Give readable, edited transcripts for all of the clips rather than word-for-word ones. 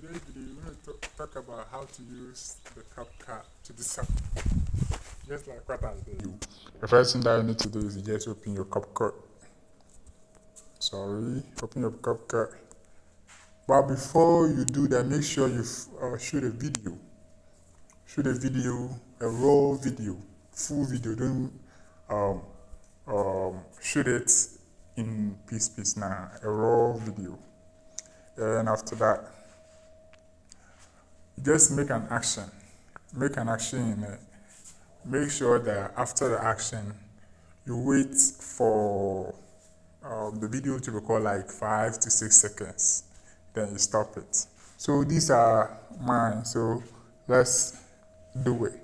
Today's video, we're going to talk about how to use the CapCut to design. Just like what I do. The first thing that you need to do is just open your CapCut. Open your CapCut. But before you do that, make sure you shoot a video. Shoot a video, a raw video, full video. Don't shoot it in piece now, a raw video. And after that, just make an action. Make an action in it. Make sure that after the action, you wait for the video to record like 5 to 6 seconds. Then you stop it. So these are mine. So let's do it.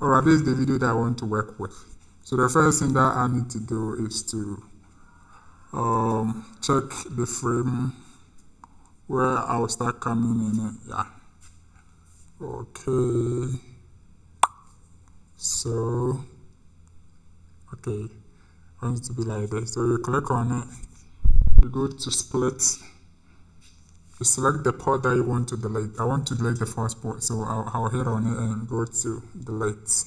Alright, this is the video that I want to work with. So the first thing that I need to do is to check the frame where I will start coming in. Yeah. Okay. So, okay, I want it to be like this. So you click on it. You go to split. You select the part that you want to delete. I want to delete the first part, so I'll hit on it and go to delete.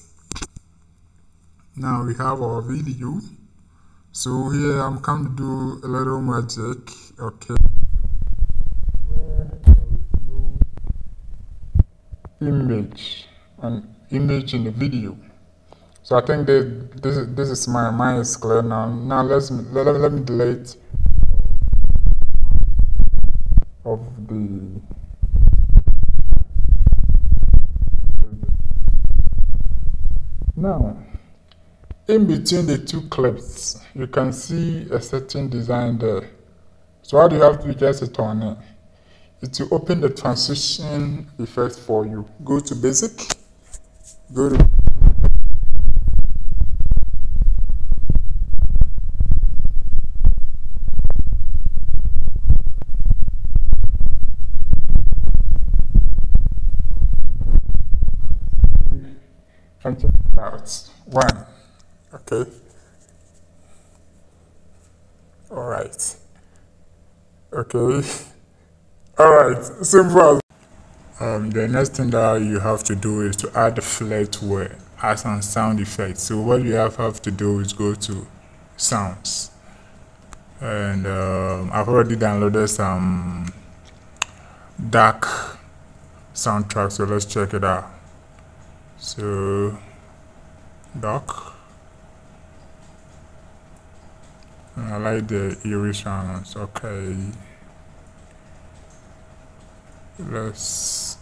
Now we have our video. So here I'm come to do a little magic. Okay. Image, an image in the video. So I think this is my mind is clear now. Now let me delete of the now. In between the two clips, you can see a certain design there. So how do you have to adjust it on it? It will open the transition effect for you. Go to basic. Go to and check it out. One. Okay. Alright. Okay. Alright, simple. The next thing that you have to do is to add the flare to it, add some sound effects. So what you have to do is go to sounds. And I've already downloaded some dark soundtrack, so let's check it out. So dark. I like the eerie sounds. Okay, let's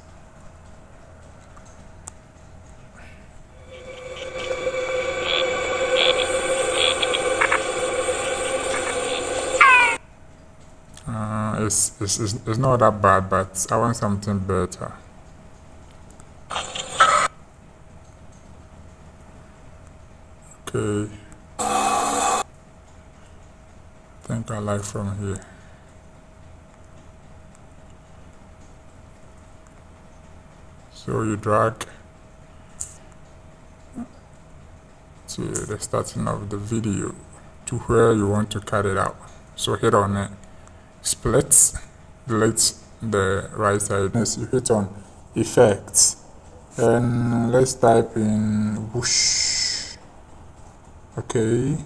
it's not that bad, but I want something better. Okay. I think I like from here. So you drag to the starting of the video to where you want to cut it out. So hit on it, split, delete the right side. Next you hit on effects and let's type in whoosh. Okay,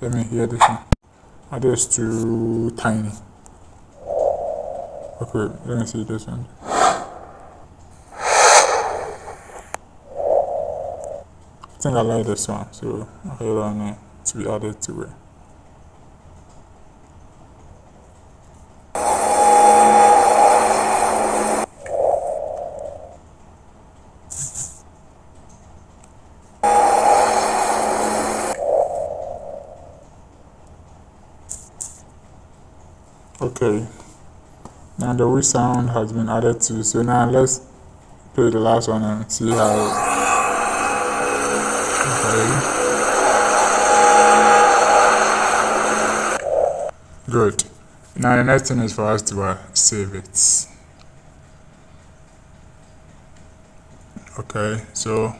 let me hear this one. Oh, this is too tiny. Okay, let me see this one. I think I like this one, so I'll hit on it to be added to it. Okay, now the whoosh sound has been added to, so now let's play the last one and see how. Okay, good. Now the next thing is for us to save it. Okay, so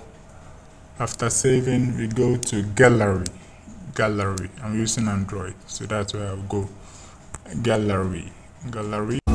after saving we go to gallery. I'm using Android, so that's where I'll go. Gallery, gallery.